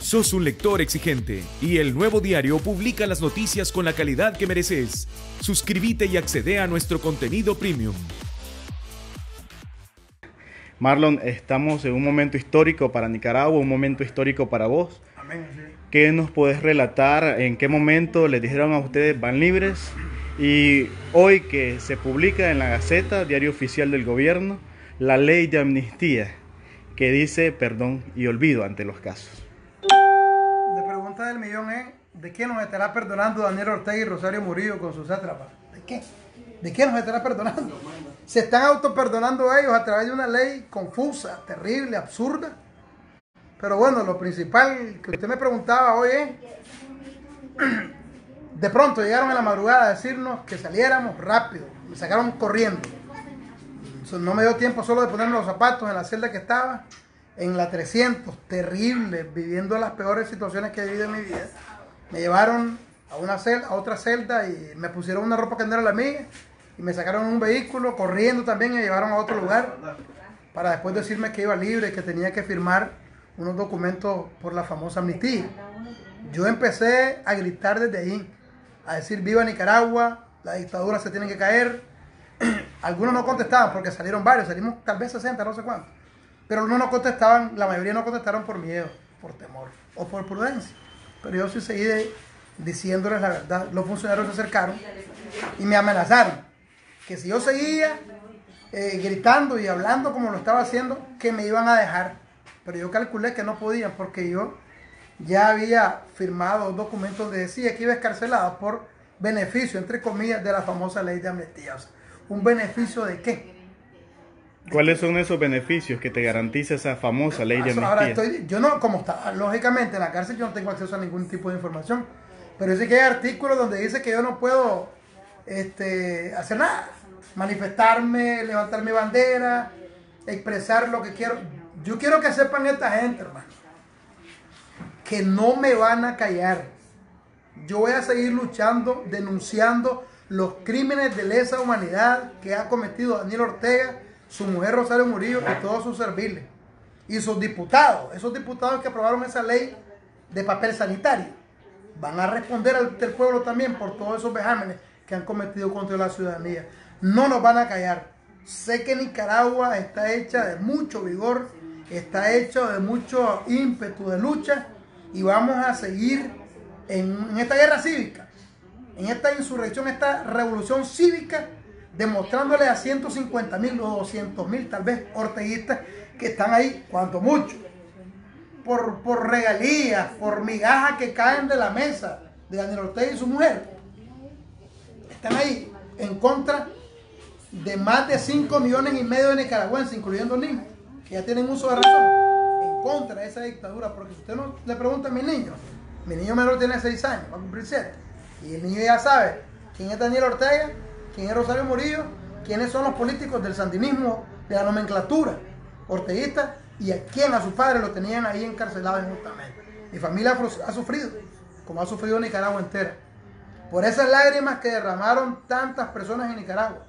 Sos un lector exigente y El Nuevo Diario publica las noticias con la calidad que mereces. Suscríbete y accede a nuestro contenido premium. Marlon, estamos en un momento histórico para Nicaragua, un momento histórico para vos. Amén, sí. ¿Qué nos podés relatar? ¿En qué momento les dijeron a ustedes van libres? Y hoy que se publica en la Gaceta, diario oficial del gobierno, la ley de amnistía que dice perdón y olvido ante los casos. La pregunta del millón es, ¿de qué nos estará perdonando Daniel Ortega y Rosario Murillo con sus sátrapas? ¿De qué? ¿De qué nos estará perdonando? ¿Se están autoperdonando ellos a través de una ley confusa, terrible, absurda? Pero bueno, lo principal que usted me preguntaba hoy es, de pronto llegaron en la madrugada a decirnos que saliéramos rápido, me sacaron corriendo. No me dio tiempo solo de ponerme los zapatos en la celda que estaba, en la 300, terrible, viviendo las peores situaciones que he vivido en mi vida. Me llevaron a una celda, a otra celda, y me pusieron una ropa que no era la mía, y me sacaron un vehículo, corriendo también, y me llevaron a otro lugar, para después decirme que iba libre y que tenía que firmar unos documentos por la famosa amnistía. Yo empecé a gritar desde ahí, a decir viva Nicaragua, la dictadura se tiene que caer. Algunos no contestaban porque salieron varios, salimos tal vez 60, no sé cuántos. Pero no contestaban, la mayoría no contestaron por miedo, por temor o por prudencia. Pero yo sí seguí diciéndoles la verdad. Los funcionarios se acercaron y me amenazaron. Que si yo seguía gritando y hablando como lo estaba haciendo, que me iban a dejar. Pero yo calculé que no podían porque yo ya había firmado dos documentos donde decía que iba excarcelado por beneficio, entre comillas, de la famosa ley de amnistía. O sea, ¿un beneficio de qué? ¿Cuáles son esos beneficios que te garantiza esa famosa ley de amnistía? Ahora estoy, yo no, como está, lógicamente en la cárcel yo no tengo acceso a ningún tipo de información, pero sí que hay artículos donde dice que yo no puedo hacer nada, manifestarme, levantar mi bandera, expresar lo que quiero. Yo quiero que sepan esta gente, hermano, que no me van a callar. Yo voy a seguir luchando, denunciando los crímenes de lesa humanidad que ha cometido Daniel Ortega, su mujer Rosario Murillo y todos sus serviles. Y sus diputados, esos diputados que aprobaron esa ley de papel sanitario, van a responder ante el pueblo también por todos esos vejámenes que han cometido contra la ciudadanía. No nos van a callar. Sé que Nicaragua está hecha de mucho vigor, está hecha de mucho ímpetu de lucha y vamos a seguir en esta guerra cívica. En esta insurrección, esta revolución cívica, demostrándole a 150.000 o 200.000 tal vez orteguistas que están ahí, cuanto mucho, por regalías, por migajas que caen de la mesa de Daniel Ortega y su mujer. Están ahí en contra de más de 5,5 millones de nicaragüenses, incluyendo niños, que ya tienen uso de razón, en contra de esa dictadura. Porque si usted no le pregunta a mi niño menor tiene 6 años, va a cumplir 7. Y el niño ya sabe quién es Daniel Ortega, quién es Rosario Murillo, quiénes son los políticos del sandinismo, de la nomenclatura orteguista y a quién, a su padre, lo tenían ahí encarcelado injustamente. Mi familia ha sufrido, como ha sufrido Nicaragua entera, por esas lágrimas que derramaron tantas personas en Nicaragua,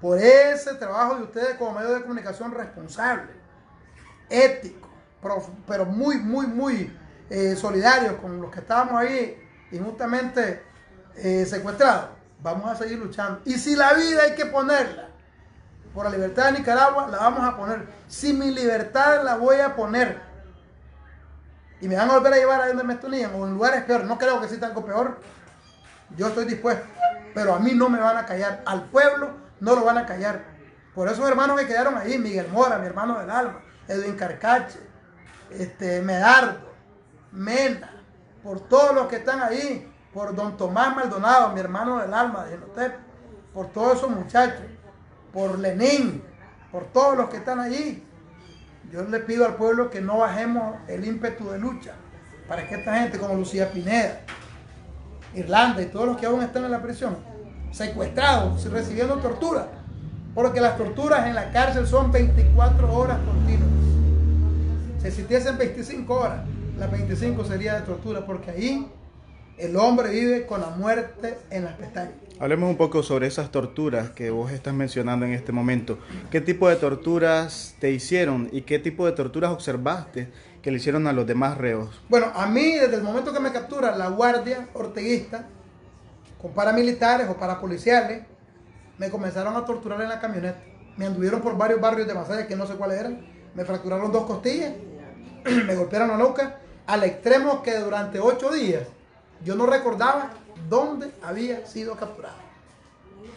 por ese trabajo de ustedes como medio de comunicación responsable, ético, pero muy solidarios con los que estábamos ahí injustamente secuestrados. Vamos a seguir luchando. Y si la vida hay que ponerla por la libertad de Nicaragua, la vamos a poner. Si mi libertad la voy a poner y me van a volver a llevar a donde me estuvieran o en lugares peores, no creo que exista algo peor, yo estoy dispuesto. Pero a mí no me van a callar, al pueblo no lo van a callar. Por esos hermanos que quedaron ahí, Miguel Mora, mi hermano del alma, Edwin Carcache, Medardo, Mena, por todos los que están ahí, por don Tomás Maldonado, mi hermano del alma de Genotep, por todos esos muchachos, por Lenín, por todos los que están allí. Yo le pido al pueblo que no bajemos el ímpetu de lucha para que esta gente como Lucia Pineda, Irlanda y todos los que aún están en la prisión, secuestrados, recibiendo tortura, porque las torturas en la cárcel son 24 horas continuas. Si existiesen 25 horas, las 25 sería de tortura, porque ahí el hombre vive con la muerte en las pestañas. Hablemos un poco sobre esas torturas que vos estás mencionando en este momento. ¿Qué tipo de torturas te hicieron y qué tipo de torturas observaste que le hicieron a los demás reos? Bueno, a mí desde el momento que me captura la guardia orteguista con paramilitares o parapoliciales, me comenzaron a torturar en la camioneta. Me anduvieron por varios barrios de Masaya que no sé cuáles eran. Me fracturaron 2 costillas, me golpearon la nuca, al extremo que durante 8 días yo no recordaba dónde había sido capturado.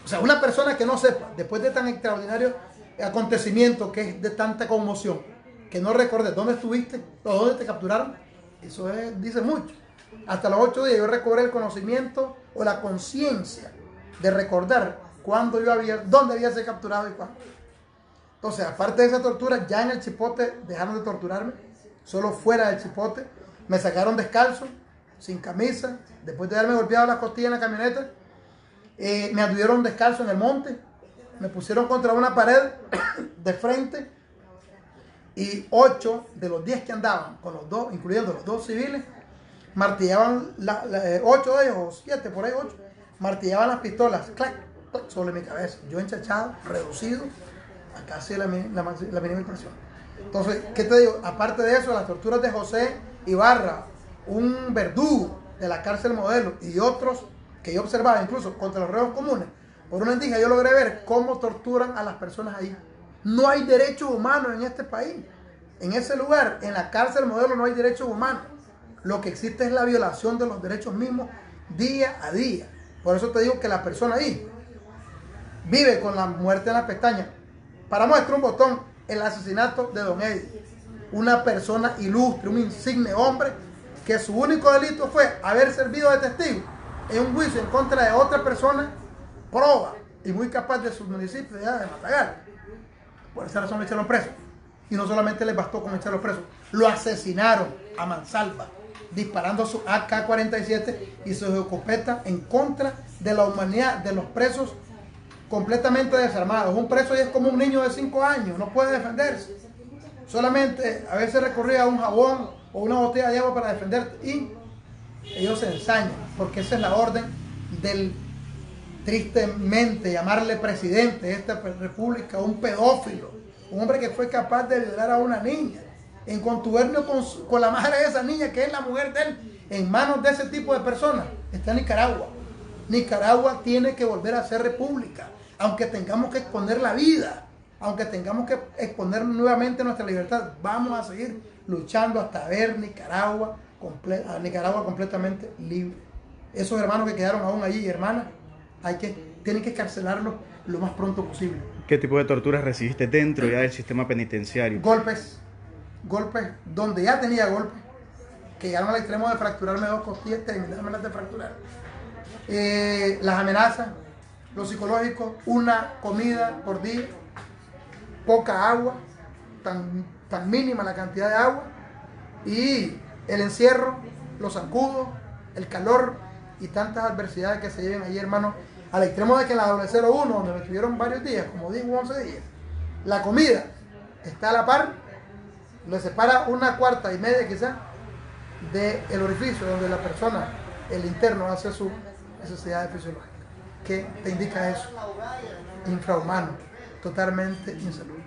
O sea, una persona que no sepa, después de tan extraordinario acontecimiento que es de tanta conmoción, que no recordes dónde estuviste o dónde te capturaron, eso es, dice mucho. Hasta los 8 días yo recobré el conocimiento o la conciencia de recordar cuándo yo había, dónde había sido capturado y cuándo. Entonces, aparte de esa tortura, ya en el Chipote dejaron de torturarme, solo fuera del Chipote. Me sacaron descalzo, sin camisa, después de haberme golpeado las costillas en la camioneta. Me anduvieron descalzo en el monte, me pusieron contra una pared de frente y 8 de los 10 que andaban, con los 2, incluyendo los 2 civiles, martillaban, 8 de ellos, o 7, por ahí 8, martillaban las pistolas, clac, clac, sobre mi cabeza. Yo enchachado, reducido a casi la mínima expresión. Entonces, ¿qué te digo? Aparte de eso, las torturas de José Ibarra, un verdugo de la cárcel Modelo y otros que yo observaba, incluso contra los reos comunes, por una indija yo logré ver cómo torturan a las personas ahí. No hay derechos humanos en este país. En ese lugar, en la cárcel Modelo, no hay derechos humanos. Lo que existe es la violación de los derechos mismos día a día. Por eso te digo que la persona ahí vive con la muerte en la pestaña. Para muestra un botón, el asesinato de don Eddie, una persona ilustre, un insigne hombre, que su único delito fue haber servido de testigo en un juicio en contra de otra persona proba y muy capaz de su municipio de Matagal. Por esa razón lo echaron preso. Y no solamente les bastó con echarlo preso, lo asesinaron a mansalva, disparando su AK-47 y su escopeta en contra de la humanidad de los presos completamente desarmados. Un preso y es como un niño de 5 años, no puede defenderse. Solamente a veces recurría a un jabón o una botella de agua para defenderte y ellos se ensañan, porque esa es la orden del, tristemente, llamarle presidente de esta república, un pedófilo, un hombre que fue capaz de violar a una niña, en contubernio con la madre de esa niña, que es la mujer de él. En manos de ese tipo de personas está Nicaragua. Nicaragua tiene que volver a ser república, aunque tengamos que exponer la vida, aunque tengamos que exponer nuevamente nuestra libertad. Vamos a seguir luchando hasta ver Nicaragua, a Nicaragua completamente libre. Esos hermanos que quedaron aún allí, hermanas, tienen que encarcelarlos lo más pronto posible. ¿Qué tipo de torturas recibiste dentro ya del sistema penitenciario? Golpes, golpes, donde ya tenía golpes, que llegaron al extremo de fracturarme 2 costillas, terminarme de fracturar. Las amenazas, lo psicológico, una comida por día, poca agua, tan mínima la cantidad de agua, y el encierro, los zancudos, el calor y tantas adversidades que se lleven allí, hermano, al extremo de que en la W01, donde me estuvieron varios días, como 10 u 11 días, la comida está a la par, le separa 1 cuarta y media quizás del orificio donde la persona, el interno, hace su necesidad fisiológica. ¿Qué te indica eso? Infrahumano, totalmente insalubre.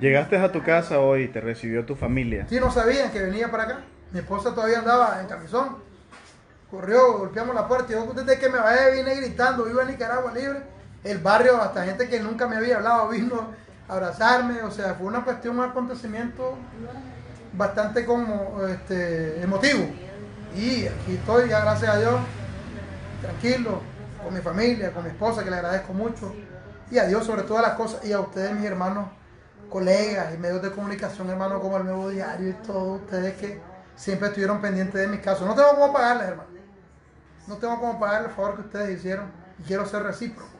Llegaste a tu casa hoy, te recibió tu familia. Sí, no sabían que venía para acá. Mi esposa todavía andaba en camisón. Corrió, golpeamos la puerta y yo, desde que me vaya, vine gritando, viva Nicaragua libre. El barrio, hasta gente que nunca me había hablado vino a abrazarme. O sea, fue una cuestión, un acontecimiento bastante como emotivo. Y aquí estoy, ya gracias a Dios, tranquilo, con mi familia, con mi esposa, que le agradezco mucho, y a Dios sobre todas las cosas, y a ustedes, mis hermanos, colegas y medios de comunicación, hermanos, como El Nuevo Diario y todos ustedes que siempre estuvieron pendientes de mis casos. No tengo cómo pagarles, hermano, no tengo cómo pagar el favor que ustedes hicieron, y quiero ser recíproco,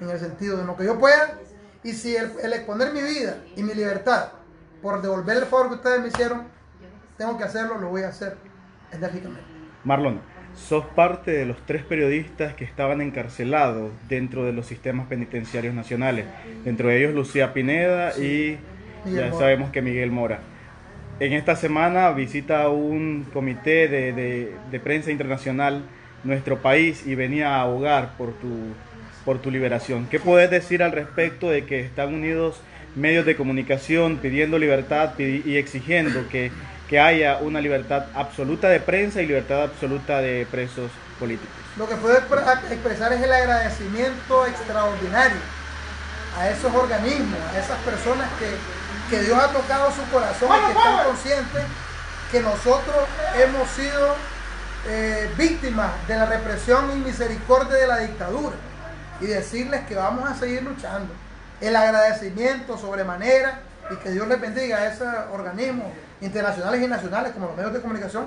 en el sentido de lo que yo pueda, y si el exponer mi vida y mi libertad por devolver el favor que ustedes me hicieron, tengo que hacerlo, lo voy a hacer. Marlon, sos parte de los 3 periodistas que estaban encarcelados dentro de los sistemas penitenciarios nacionales, dentro de ellos Lucia Pineda, sí, y Miguel ya Mora. Sabemos que Miguel Mora. En esta semana visita un comité de prensa internacional nuestro país y venía a abogar por tu liberación. ¿Qué podés decir al respecto de que están unidos medios de comunicación pidiendo libertad y exigiendo que que haya una libertad absoluta de prensa y libertad absoluta de presos políticos. Lo que puedo expresar es el agradecimiento extraordinario a esos organismos, a esas personas que Dios ha tocado su corazón y que están conscientes que nosotros hemos sido víctimas de la represión inmisericordia de la dictadura, y decirles que vamos a seguir luchando. El agradecimiento sobremanera, y que Dios les bendiga a esos organismos internacionales y nacionales como los medios de comunicación.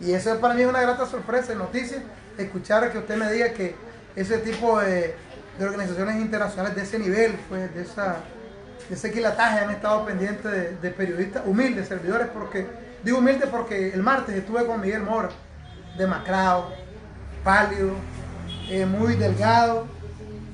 Y eso para mí es una grata sorpresa y noticia, escuchar que usted me diga que ese tipo de organizaciones internacionales de ese nivel, pues, de ese quilataje, han estado pendientes de periodistas humildes, servidores, porque digo humildes porque el martes estuve con Miguel Mora, demacrado, pálido, muy delgado,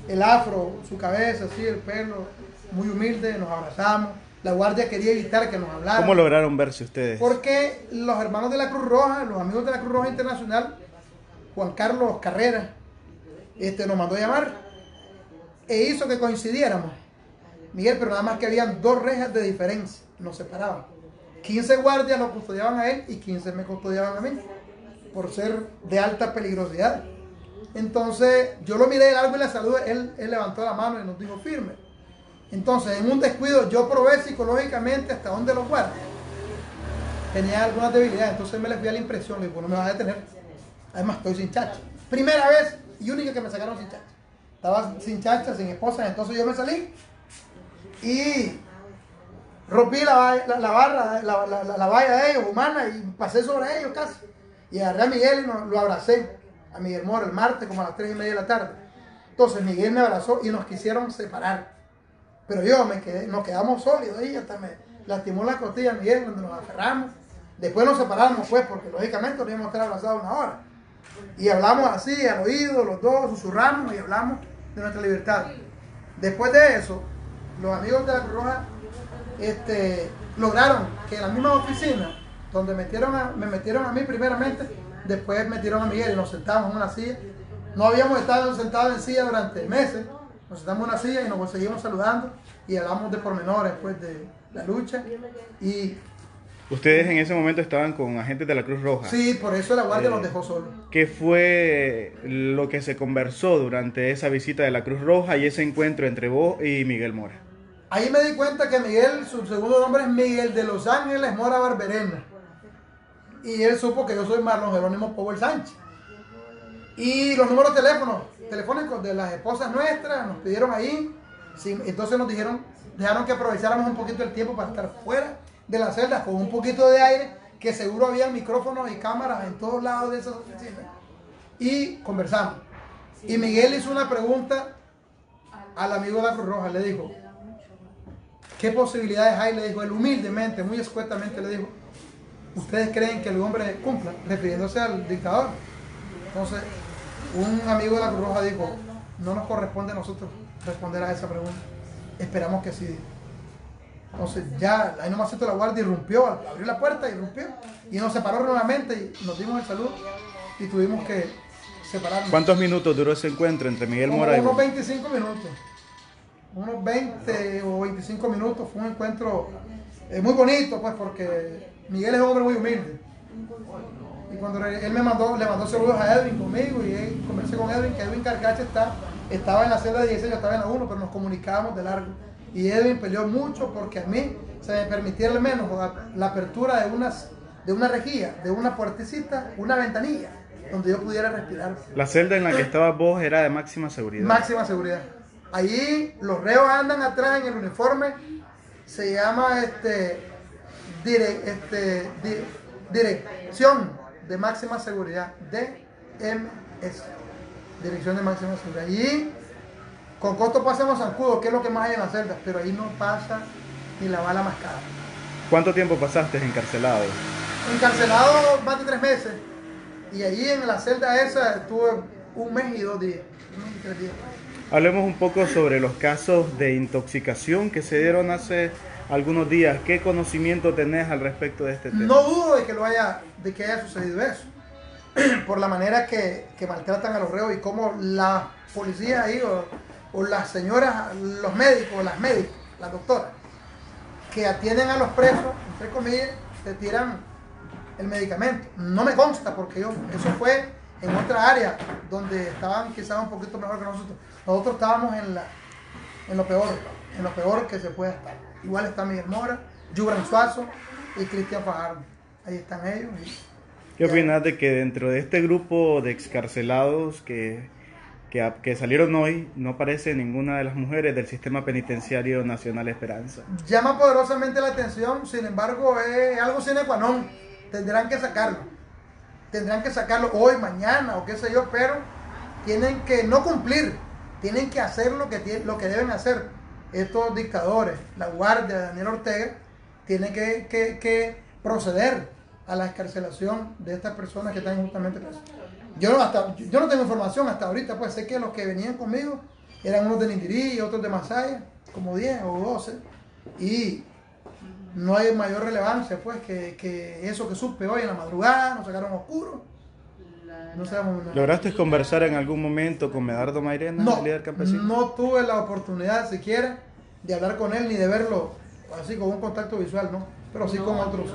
el afro, su cabeza, así, el pelo, muy humilde, nos abrazamos. La guardia quería evitar que nos hablaran. ¿Cómo lograron verse ustedes? Porque los hermanos de la Cruz Roja, los amigos de la Cruz Roja Internacional, Juan Carlos Carrera, nos mandó a llamar e hizo que coincidiéramos. Miguel, pero nada más que habían 2 rejas de diferencia, nos separaban. 15 guardias lo custodiaban a él y 15 me custodiaban a mí, por ser de alta peligrosidad. Entonces yo lo miré de largo y le saludé, él levantó la mano y nos dijo firme. Entonces, en un descuido, yo probé psicológicamente hasta dónde los guardias tenía algunas debilidades. Entonces me les fui a la impresión, le digo, no me vas a detener. Además, estoy sin chacha. Primera vez y única que me sacaron sin chacha. Estaba sin chacha, sin esposa. Entonces yo me salí y rompí la valla de ellos, humana, y pasé sobre ellos casi. Y agarré a Miguel y lo abracé. A Miguel Moro, el martes, como a las 3:30 de la tarde. Entonces Miguel me abrazó y nos quisieron separar. Pero yo me quedé, nos quedamos sólidos ahí, hasta me lastimó la costilla Miguel cuando nos aferramos. Después nos separamos, pues, porque lógicamente nos íbamos a estar abrazados 1 hora. Y hablamos así, al oído, los dos, susurramos y hablamos de nuestra libertad. Después de eso, los amigos de la Cruz Roja lograron que en la misma oficina, donde me metieron a mí primeramente, después metieron a Miguel y nos sentamos en una silla. No habíamos estado sentados en silla durante meses. Nos sentamos en una silla y nos seguimos saludando y hablamos de pormenores, pues, de la lucha. Y ustedes en ese momento estaban con agentes de la Cruz Roja. Sí, por eso la guardia los dejó solos. ¿Qué fue lo que se conversó durante esa visita de la Cruz Roja y ese encuentro entre vos y Miguel Mora? Ahí me di cuenta que Miguel, su segundo nombre es Miguel de Los Ángeles Mora Barberena. Y él supo que yo soy Marlon Jerónimo Powell Sánchez. Y los números de telefónicos de las esposas nuestras nos pidieron ahí. Entonces nos dijeron, dejaron que aprovecháramos un poquito el tiempo para estar fuera de las celdas con un poquito de aire, que seguro había micrófonos y cámaras en todos lados de esas oficinas. Y conversamos. Y Miguel hizo una pregunta al amigo de la Cruz Roja. Le dijo, ¿qué posibilidades hay? Le dijo, él humildemente, muy escuetamente le dijo, ¿ustedes creen que el hombre cumpla? Refiriéndose al dictador. Entonces, un amigo de la Cruz Roja dijo, no nos corresponde a nosotros responder a esa pregunta. Esperamos que sí. Entonces ya, ahí nomás la guardia irrumpió, abrió la puerta, irrumpió y nos separó nuevamente y nos dimos el saludo y tuvimos que separarnos. ¿Cuántos minutos duró ese encuentro entre Miguel Mora y vos? Unos 25 minutos. Unos 20 o 25 minutos. Fue un encuentro muy bonito, pues, porque Miguel es un hombre muy humilde. Y cuando él le mandó saludos a Edwin conmigo y él conversé con Edwin, que Edwin Carcache estaba en la celda 16, yo estaba en la 1, pero nos comunicábamos de largo. Y Edwin peleó mucho porque a mí se me permitiera al menos la apertura de una rejilla, de una puertecita, una ventanilla, donde yo pudiera respirar. La celda en la que estabas vos era de máxima seguridad. Máxima seguridad. Allí los reos andan atrás en el uniforme, se llama dirección de máxima seguridad, DMS, dirección de máxima seguridad. Y con costo pasamos zancudos, que es lo que más hay en las celdas, pero ahí no pasa ni la bala mascada. ¿Cuánto tiempo pasaste encarcelado? Encarcelado más de 3 meses. Y allí en la celda esa estuve 1 mes y 2 días. 1 mes y 3 días. Hablemos un poco sobre los casos de intoxicación que se dieron hace algunos días. ¿Qué conocimiento tenés al respecto de este tema? No dudo de que haya sucedido eso, por la manera que maltratan a los reos y cómo las policías ahí o las señoras, los médicos, las doctoras que atienden a los presos, entre comillas, te tiran el medicamento. No me consta, porque yo, eso fue en otra área donde estaban quizás un poquito mejor que nosotros. Nosotros estábamos en lo peor que se puede estar. Igual está Miguel Mora, Yubran Suazo y Cristian Fajardo. Ahí están ellos. ¿Qué opinas de que dentro de este grupo de excarcelados que salieron hoy, no aparece ninguna de las mujeres del Sistema Penitenciario Nacional Esperanza? Llama poderosamente la atención, sin embargo, es algo sine qua non. Tendrán que sacarlo. Tendrán que sacarlo hoy, mañana o qué sé yo, pero tienen que no cumplir. Tienen que hacer lo que deben hacer estos dictadores. La guardia de Daniel Ortega tiene que proceder a la excarcelación de estas personas que están injustamente presas. Yo no tengo información hasta ahorita, pues sé que los que venían conmigo eran unos de Nindiri y otros de Masaya, como 10 o 12, y no hay mayor relevancia pues que eso que supe hoy en la madrugada. Nos sacaron oscuros, no sabemos nada. ¿Lograste conversar en algún momento con Medardo Mairena, el líder campesino? No tuve la oportunidad siquiera de hablar con él ni de verlo así con un contacto visual, ¿no? Pero sí con otros.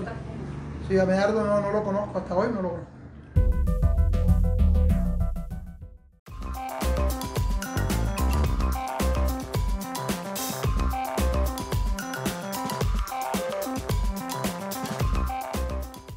Sí, a Medardo no lo conozco, hasta hoy no lo conozco.